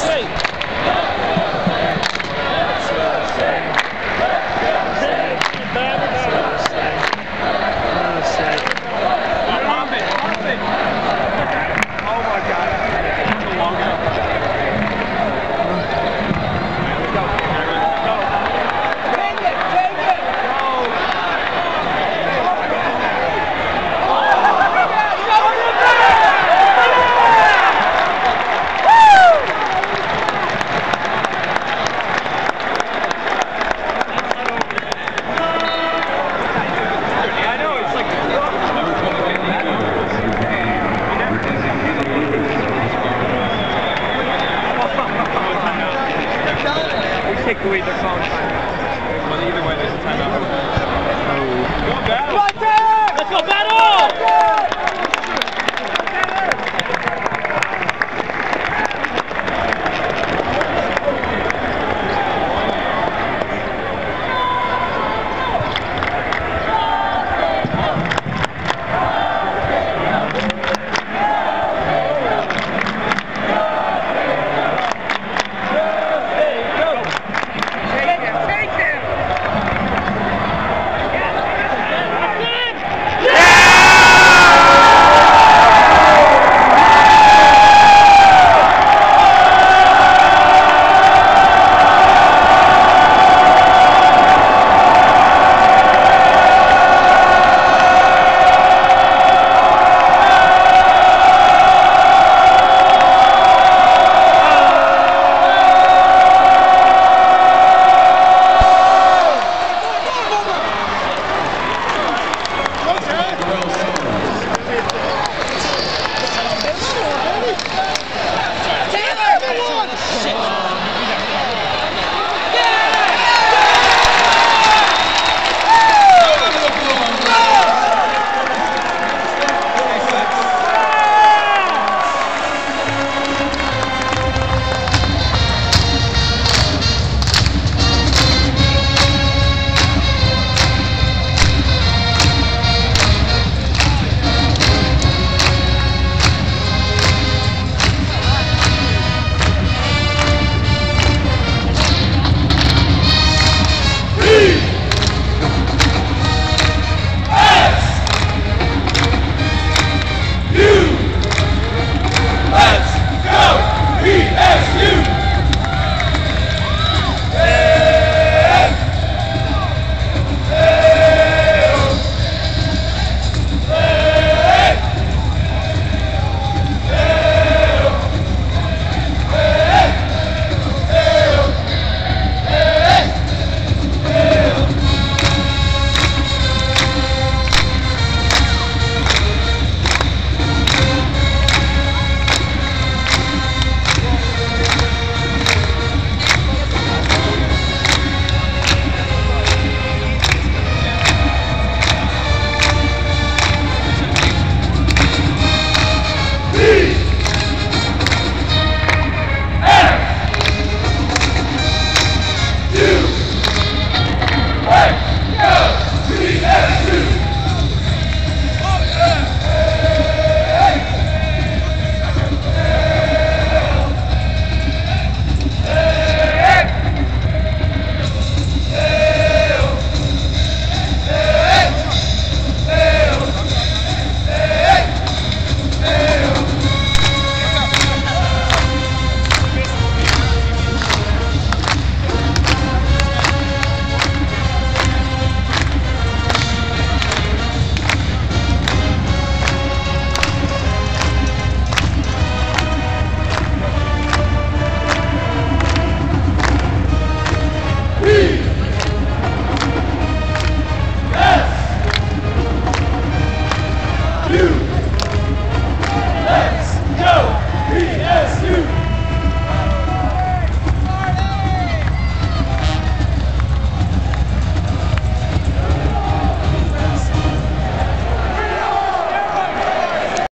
sing. Take away their phone.